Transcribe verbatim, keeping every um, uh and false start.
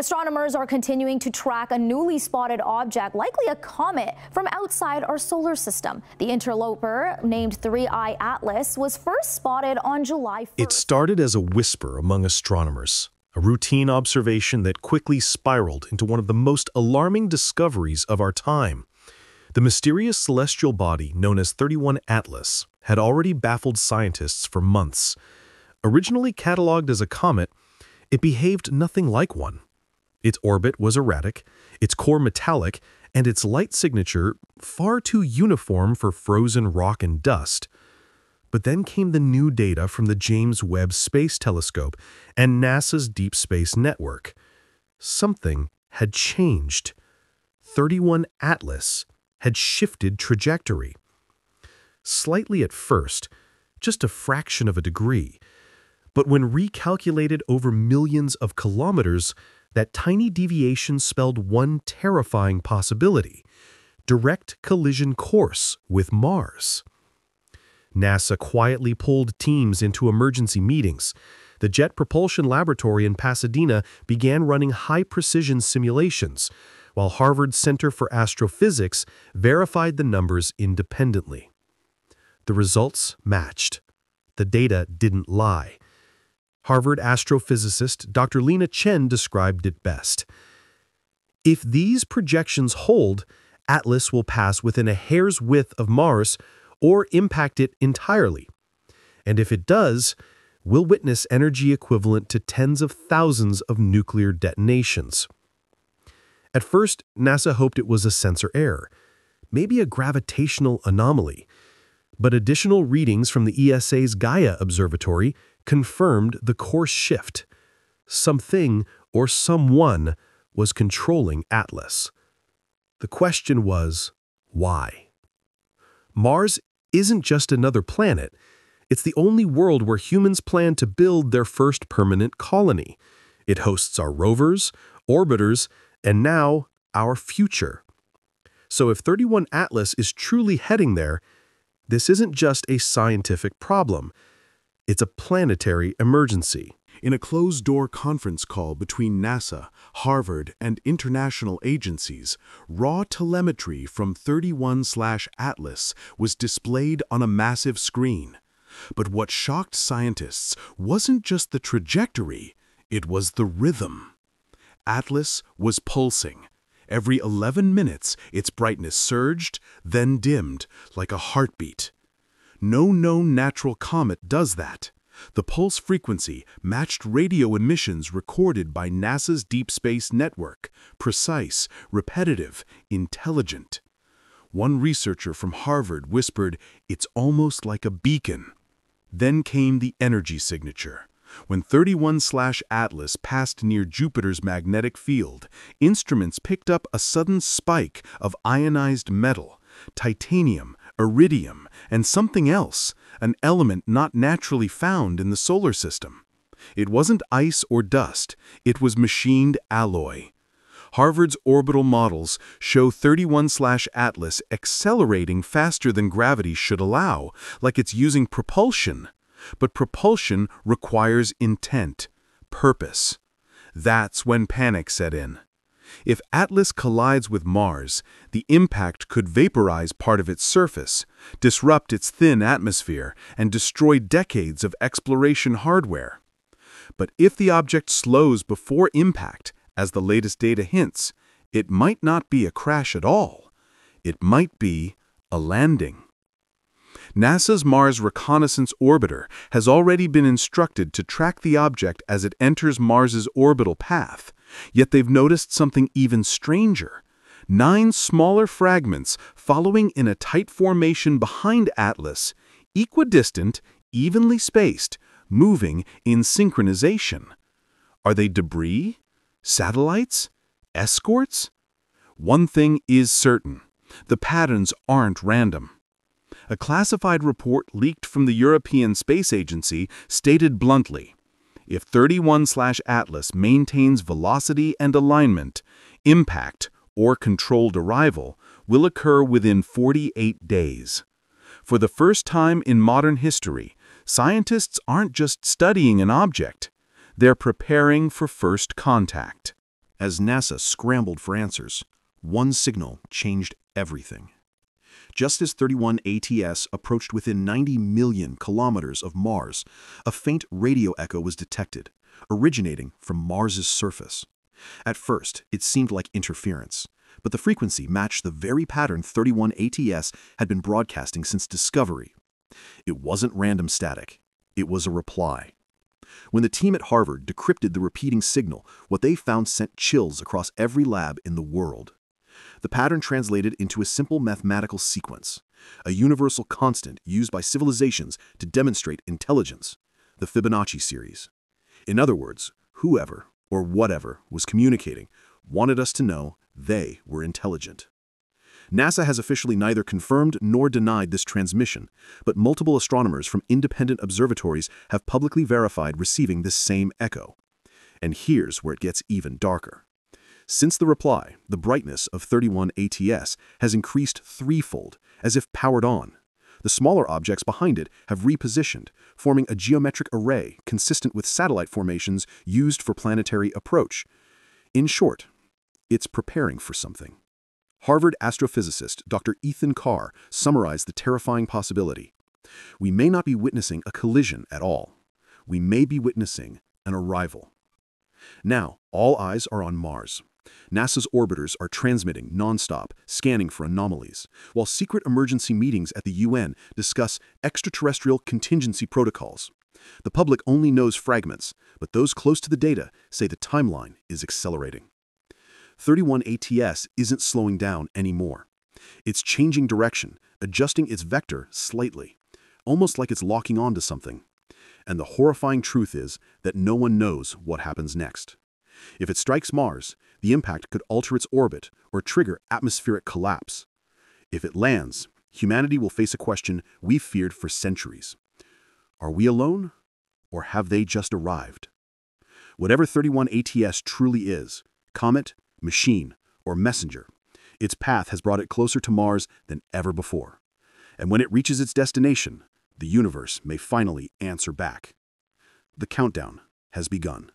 Astronomers are continuing to track a newly spotted object, likely a comet, from outside our solar system. The interloper, named three I ATLAS, was first spotted on July first. It started as a whisper among astronomers, a routine observation that quickly spiraled into one of the most alarming discoveries of our time. The mysterious celestial body known as three I ATLAS had already baffled scientists for months. Originally catalogued as a comet, it behaved nothing like one. Its orbit was erratic, its core metallic, and its light signature far too uniform for frozen rock and dust. But then came the new data from the James Webb Space Telescope and NASA's Deep Space Network. Something had changed. three I ATLAS had shifted trajectory. Slightly at first, just a fraction of a degree. But when recalculated over millions of kilometers, that tiny deviation spelled one terrifying possibility: direct collision course with Mars. NASA quietly pulled teams into emergency meetings. The Jet Propulsion Laboratory in Pasadena began running high-precision simulations, while Harvard's Center for Astrophysics verified the numbers independently. The results matched. The data didn't lie. Harvard astrophysicist Doctor Lena Chen described it best. If these projections hold, Atlas will pass within a hair's width of Mars or impact it entirely. And if it does, we'll witness energy equivalent to tens of thousands of nuclear detonations. At first, NASA hoped it was a sensor error, maybe a gravitational anomaly. But additional readings from the E S A's Gaia Observatory confirmed the course shift. Something or someone was controlling Atlas. The question was, why? Mars isn't just another planet. It's the only world where humans plan to build their first permanent colony. It hosts our rovers, orbiters, and now our future. So if three I ATLAS is truly heading there, this isn't just a scientific problem. It's a planetary emergency. In a closed-door conference call between NASA, Harvard, and international agencies, raw telemetry from three I ATLAS was displayed on a massive screen. But what shocked scientists wasn't just the trajectory, it was the rhythm. Atlas was pulsing. Every eleven minutes, its brightness surged, then dimmed, like a heartbeat. No known natural comet does that. The pulse frequency matched radio emissions recorded by NASA's Deep Space Network, precise, repetitive, intelligent. One researcher from Harvard whispered, "It's almost like a beacon." Then came the energy signature. When three I ATLAS passed near Jupiter's magnetic field, instruments picked up a sudden spike of ionized metal, titanium, iridium, and something else, an element not naturally found in the solar system. It wasn't ice or dust, it was machined alloy. Harvard's orbital models show three I ATLAS accelerating faster than gravity should allow, like it's using propulsion. But propulsion requires intent, purpose. That's when panic set in. If Atlas collides with Mars, the impact could vaporize part of its surface, disrupt its thin atmosphere, and destroy decades of exploration hardware. But if the object slows before impact, as the latest data hints, it might not be a crash at all. It might be a landing. NASA's Mars Reconnaissance Orbiter has already been instructed to track the object as it enters Mars's orbital path, yet they've noticed something even stranger. Nine smaller fragments following in a tight formation behind Atlas, equidistant, evenly spaced, moving in synchronization. Are they debris? Satellites? Escorts? One thing is certain: the patterns aren't random. A classified report leaked from the European Space Agency stated bluntly, if three I ATLAS maintains velocity and alignment, impact or controlled arrival will occur within forty-eight days. For the first time in modern history, scientists aren't just studying an object, they're preparing for first contact. As NASA scrambled for answers, one signal changed everything. Just as three I ATLAS approached within ninety million kilometers of Mars, a faint radio echo was detected, originating from Mars's surface. At first, it seemed like interference, but the frequency matched the very pattern three I ATLAS had been broadcasting since discovery. It wasn't random static. It was a reply. When the team at Harvard decrypted the repeating signal, what they found sent chills across every lab in the world. The pattern translated into a simple mathematical sequence, a universal constant used by civilizations to demonstrate intelligence, the Fibonacci series. In other words, whoever or whatever was communicating wanted us to know they were intelligent. NASA has officially neither confirmed nor denied this transmission, but multiple astronomers from independent observatories have publicly verified receiving this same echo. And here's where it gets even darker. Since the reply, the brightness of three I ATLAS has increased threefold, as if powered on. The smaller objects behind it have repositioned, forming a geometric array consistent with satellite formations used for planetary approach. In short, it's preparing for something. Harvard astrophysicist Doctor Ethan Carr summarized the terrifying possibility. We may not be witnessing a collision at all. We may be witnessing an arrival. Now, all eyes are on Mars. NASA's orbiters are transmitting nonstop, scanning for anomalies, while secret emergency meetings at the U N discuss extraterrestrial contingency protocols. The public only knows fragments, but those close to the data say the timeline is accelerating. three I ATLAS isn't slowing down anymore. It's changing direction, adjusting its vector slightly, almost like it's locking onto something. And the horrifying truth is that no one knows what happens next. If it strikes Mars, the impact could alter its orbit or trigger atmospheric collapse. If it lands, humanity will face a question we've feared for centuries. Are we alone, or have they just arrived? Whatever three I ATLAS truly is, comet, machine, or messenger, its path has brought it closer to Mars than ever before. And when it reaches its destination, the universe may finally answer back. The countdown has begun.